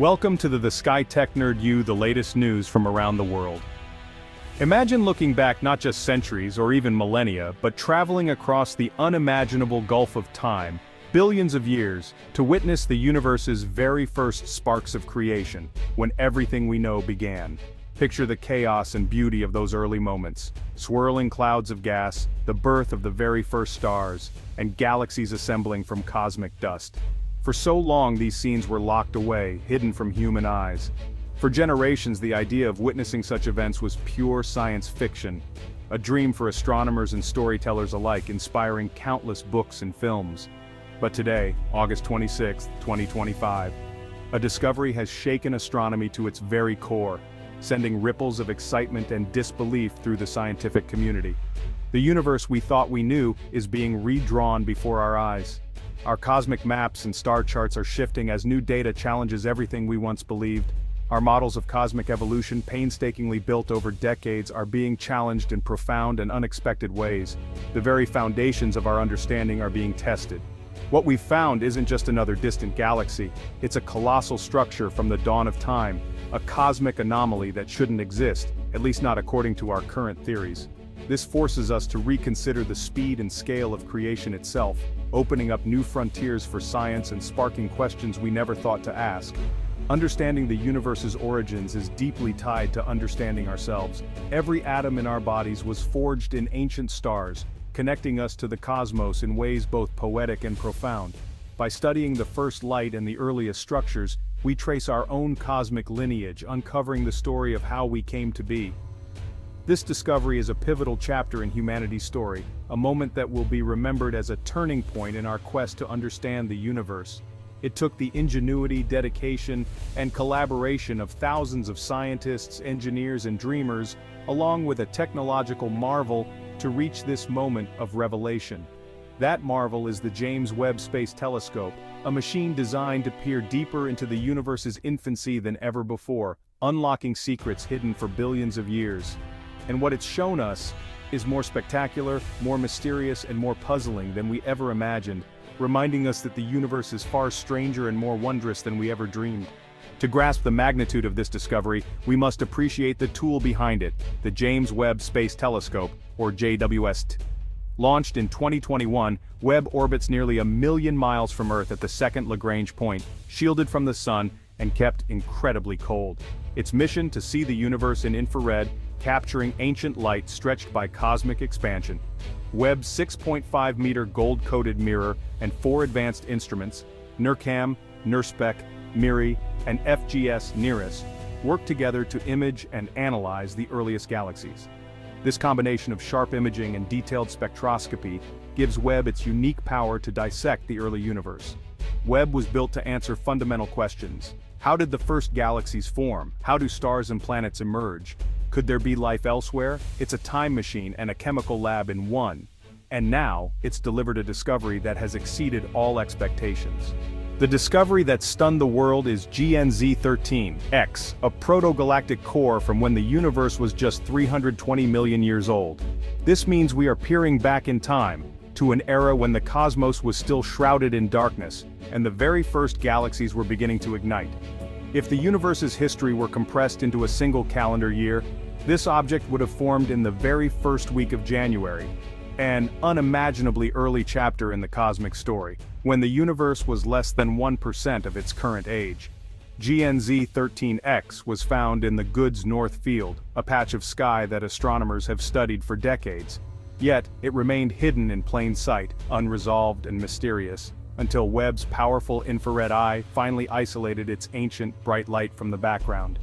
Welcome to the SkyTech Nerd U, the latest news from around the world. Imagine looking back not just centuries or even millennia, but traveling across the unimaginable gulf of time, billions of years, to witness the universe's very first sparks of creation, when everything we know began. Picture the chaos and beauty of those early moments, swirling clouds of gas, the birth of the very first stars, and galaxies assembling from cosmic dust. For so long these scenes were locked away, hidden from human eyes. For generations the idea of witnessing such events was pure science fiction, a dream for astronomers and storytellers alike, inspiring countless books and films. But today, August 26, 2025, a discovery has shaken astronomy to its very core, sending ripples of excitement and disbelief through the scientific community. The universe we thought we knew is being redrawn before our eyes. Our cosmic maps and star charts are shifting as new data challenges everything we once believed. Our models of cosmic evolution, painstakingly built over decades, are being challenged in profound and unexpected ways. The very foundations of our understanding are being tested. What we've found isn't just another distant galaxy, it's a colossal structure from the dawn of time, a cosmic anomaly that shouldn't exist, at least not according to our current theories. This forces us to reconsider the speed and scale of creation itself, opening up new frontiers for science and sparking questions we never thought to ask. Understanding the universe's origins is deeply tied to understanding ourselves. Every atom in our bodies was forged in ancient stars, connecting us to the cosmos in ways both poetic and profound. By studying the first light and the earliest structures, we trace our own cosmic lineage, uncovering the story of how we came to be. This discovery is a pivotal chapter in humanity's story, a moment that will be remembered as a turning point in our quest to understand the universe. It took the ingenuity, dedication, and collaboration of thousands of scientists, engineers, and dreamers, along with a technological marvel, to reach this moment of revelation. That marvel is the James Webb Space Telescope, a machine designed to peer deeper into the universe's infancy than ever before, unlocking secrets hidden for billions of years. And what it's shown us is more spectacular, more mysterious, and more puzzling than we ever imagined, reminding us that the universe is far stranger and more wondrous than we ever dreamed. To grasp the magnitude of this discovery, we must appreciate the tool behind it, the James Webb Space Telescope, or JWST. Launched in 2021, Webb orbits nearly 1 million miles from Earth at the second Lagrange point, shielded from the sun and kept incredibly cold. Its mission to see the universe in infrared, capturing ancient light stretched by cosmic expansion. Webb's 6.5-meter gold-coated mirror and 4 advanced instruments, NIRCam, NIRSpec, MIRI, and FGS NIRISS, work together to image and analyze the earliest galaxies. This combination of sharp imaging and detailed spectroscopy gives Webb its unique power to dissect the early universe. Webb was built to answer fundamental questions. How did the first galaxies form? How do stars and planets emerge? Could there be life elsewhere? It's a time machine and a chemical lab in one. And now, it's delivered a discovery that has exceeded all expectations. The discovery that stunned the world is GN-z13x, a protogalactic core from when the universe was just 320 million years old. This means we are peering back in time, to an era when the cosmos was still shrouded in darkness, and the very first galaxies were beginning to ignite. If the universe's history were compressed into a single calendar year, this object would have formed in the very first week of January, an unimaginably early chapter in the cosmic story, when the universe was less than 1% of its current age. GN-z13x was found in the GOODS North Field, a patch of sky that astronomers have studied for decades. Yet, it remained hidden in plain sight, unresolved and mysterious, until Webb's powerful infrared eye finally isolated its ancient, bright light from the background.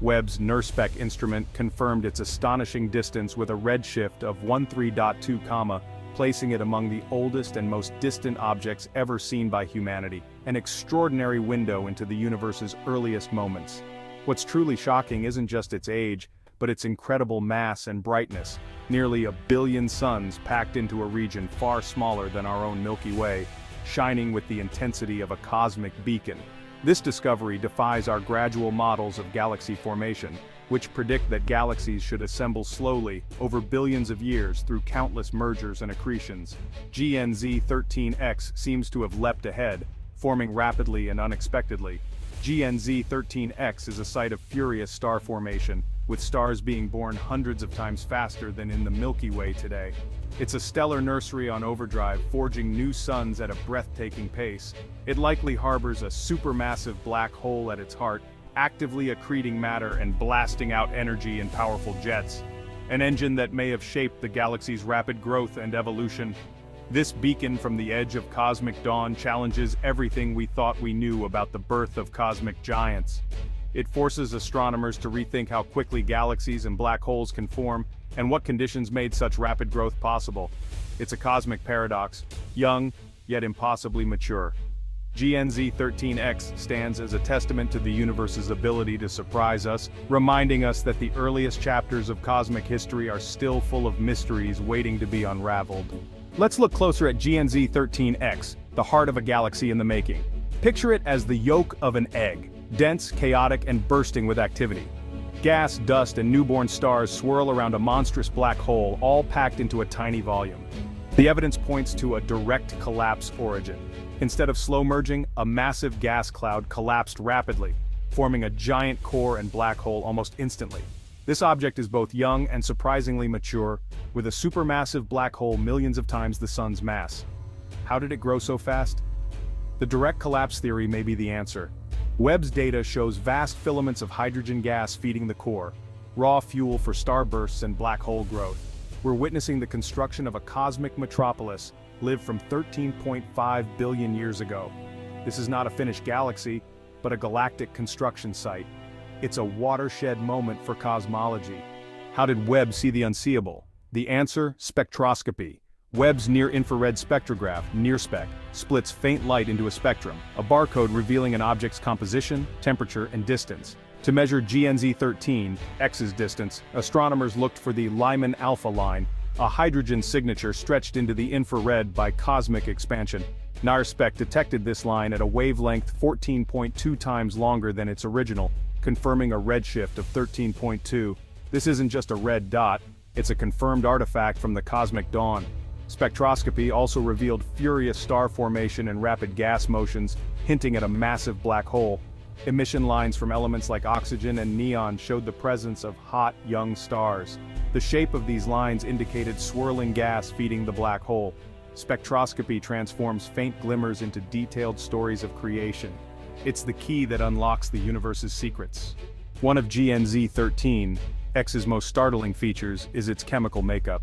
Webb's NIRSpec instrument confirmed its astonishing distance with a redshift of 13.2, placing it among the oldest and most distant objects ever seen by humanity, an extraordinary window into the universe's earliest moments. What's truly shocking isn't just its age, but its incredible mass and brightness, nearly 1 billion suns packed into a region far smaller than our own Milky Way, shining with the intensity of a cosmic beacon. This discovery defies our gradual models of galaxy formation, which predict that galaxies should assemble slowly, over billions of years, through countless mergers and accretions. GN-z13x seems to have leapt ahead, forming rapidly and unexpectedly. GN-z13x is a site of furious star formation, with stars being born hundreds of times faster than in the Milky Way today. It's a stellar nursery on overdrive, forging new suns at a breathtaking pace. It likely harbors a supermassive black hole at its heart, actively accreting matter and blasting out energy in powerful jets, an engine that may have shaped the galaxy's rapid growth and evolution. This beacon from the edge of cosmic dawn challenges everything we thought we knew about the birth of cosmic giants. It forces astronomers to rethink how quickly galaxies and black holes can form, and what conditions made such rapid growth possible. It's a cosmic paradox, young, yet impossibly mature. GN-z13x stands as a testament to the universe's ability to surprise us, reminding us that the earliest chapters of cosmic history are still full of mysteries waiting to be unraveled. Let's look closer at GN-z13x, the heart of a galaxy in the making. Picture it as the yolk of an egg, dense, chaotic, and bursting with activity. Gas, dust, and newborn stars swirl around a monstrous black hole, all packed into a tiny volume. The evidence points to a direct collapse origin. Instead of slow merging, a massive gas cloud collapsed rapidly, forming a giant core and black hole almost instantly. This object is both young and surprisingly mature, with a supermassive black hole millions of times the sun's mass. How did it grow so fast? The direct collapse theory may be the answer. Webb's data shows vast filaments of hydrogen gas feeding the core, raw fuel for starbursts and black hole growth. We're witnessing the construction of a cosmic metropolis, lived from 13.5 billion years ago. This is not a finished galaxy, but a galactic construction site. It's a watershed moment for cosmology. How did Webb see the unseeable? The answer, spectroscopy. Webb's near-infrared spectrograph, NIRSpec, splits faint light into a spectrum, a barcode revealing an object's composition, temperature, and distance. To measure GN-z13x's distance, astronomers looked for the Lyman-Alpha line, a hydrogen signature stretched into the infrared by cosmic expansion. NIRSpec detected this line at a wavelength 14.2 times longer than its original, confirming a redshift of 13.2. This isn't just a red dot, it's a confirmed artifact from the cosmic dawn. Spectroscopy also revealed furious star formation and rapid gas motions, hinting at a massive black hole. Emission lines from elements like oxygen and neon showed the presence of hot, young stars. The shape of these lines indicated swirling gas feeding the black hole. Spectroscopy transforms faint glimmers into detailed stories of creation. It's the key that unlocks the universe's secrets. One of GN-z13x's most startling features is its chemical makeup.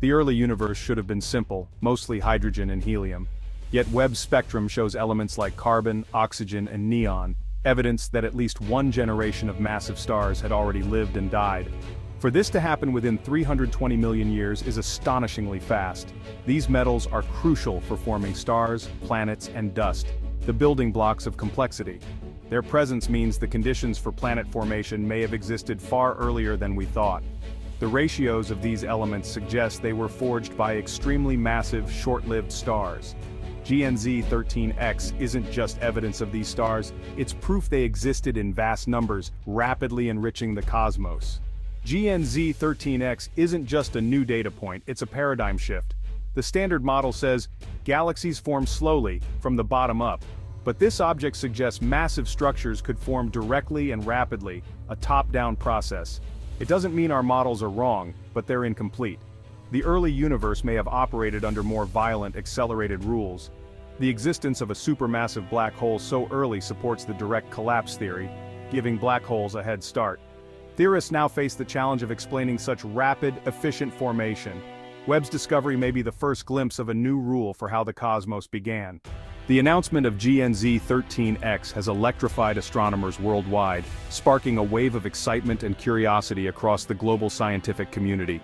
The early universe should have been simple, mostly hydrogen and helium. Yet Webb's spectrum shows elements like carbon, oxygen, and neon, evidence that at least one generation of massive stars had already lived and died. For this to happen within 320 million years is astonishingly fast. These metals are crucial for forming stars, planets, and dust, the building blocks of complexity. Their presence means the conditions for planet formation may have existed far earlier than we thought. The ratios of these elements suggest they were forged by extremely massive, short-lived stars. GN-z13x isn't just evidence of these stars, it's proof they existed in vast numbers, rapidly enriching the cosmos. GN-z13x isn't just a new data point, it's a paradigm shift. The standard model says, galaxies form slowly, from the bottom up. But this object suggests massive structures could form directly and rapidly, a top-down process. It doesn't mean our models are wrong, but they're incomplete. The early universe may have operated under more violent, accelerated rules. The existence of a supermassive black hole so early supports the direct collapse theory, giving black holes a head start. Theorists now face the challenge of explaining such rapid, efficient formation. Webb's discovery may be the first glimpse of a new rule for how the cosmos began. The announcement of GN-z13x has electrified astronomers worldwide, sparking a wave of excitement and curiosity across the global scientific community.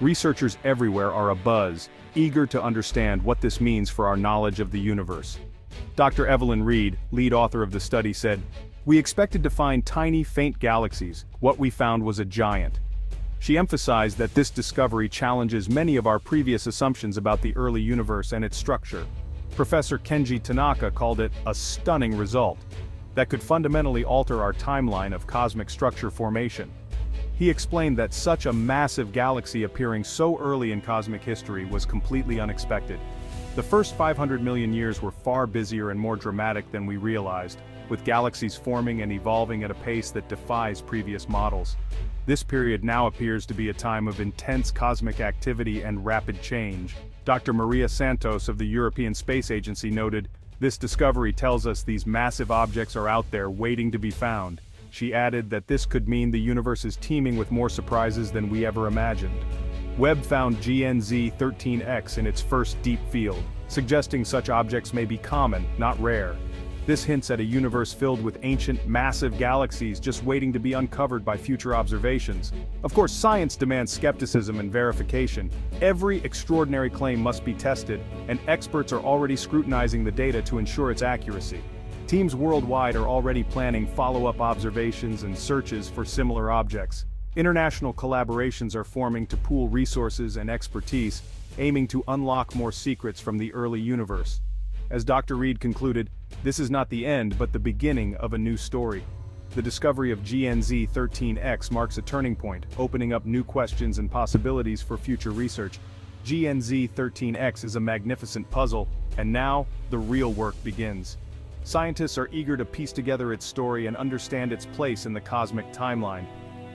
Researchers everywhere are abuzz, eager to understand what this means for our knowledge of the universe. Dr. Evelyn Reed, lead author of the study, said, "We expected to find tiny, faint galaxies. What we found was a giant." She emphasized that this discovery challenges many of our previous assumptions about the early universe and its structure. Professor Kenji Tanaka called it a stunning result that could fundamentally alter our timeline of cosmic structure formation. He explained that such a massive galaxy appearing so early in cosmic history was completely unexpected. The first 500 million years were far busier and more dramatic than we realized. with galaxies forming and evolving at a pace that defies previous models. This period now appears to be a time of intense cosmic activity and rapid change. Dr. Maria Santos of the European Space Agency noted, "This discovery tells us these massive objects are out there waiting to be found." She added that this could mean the universe is teeming with more surprises than we ever imagined. Webb found GN-z13x in its first deep field, suggesting such objects may be common, not rare. This hints at a universe filled with ancient, massive galaxies just waiting to be uncovered by future observations. Of course, science demands skepticism and verification. Every extraordinary claim must be tested, and experts are already scrutinizing the data to ensure its accuracy. Teams worldwide are already planning follow-up observations and searches for similar objects. International collaborations are forming to pool resources and expertise, aiming to unlock more secrets from the early universe. As Dr. Reed concluded, this is not the end but the beginning of a new story. The discovery of GN-z13x marks a turning point, opening up new questions and possibilities for future research. GN-z13x is a magnificent puzzle, and now, the real work begins. Scientists are eager to piece together its story and understand its place in the cosmic timeline.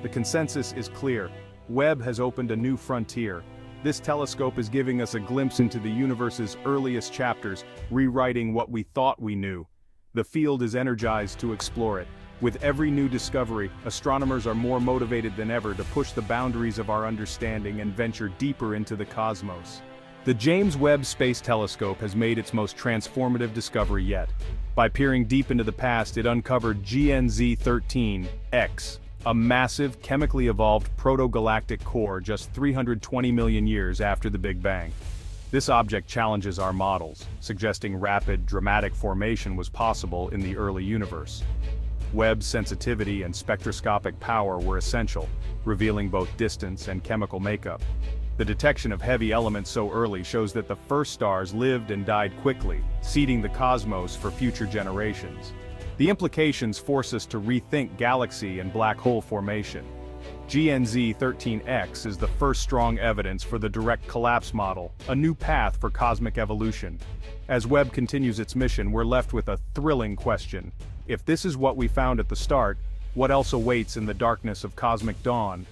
The consensus is clear. Webb has opened a new frontier. This telescope is giving us a glimpse into the universe's earliest chapters, rewriting what we thought we knew. The field is energized to explore it. With every new discovery, astronomers are more motivated than ever to push the boundaries of our understanding and venture deeper into the cosmos. The James Webb Space Telescope has made its most transformative discovery yet. By peering deep into the past, it uncovered GN-z13x, a massive, chemically evolved protogalactic core just 320 million years after the Big Bang. This object challenges our models, suggesting rapid, dramatic formation was possible in the early universe. Webb's sensitivity and spectroscopic power were essential, revealing both distance and chemical makeup. The detection of heavy elements so early shows that the first stars lived and died quickly, seeding the cosmos for future generations. The implications force us to rethink galaxy and black hole formation. GN-z13x is the first strong evidence for the direct collapse model, a new path for cosmic evolution. As Webb continues its mission, we're left with a thrilling question. If this is what we found at the start, what else awaits in the darkness of cosmic dawn?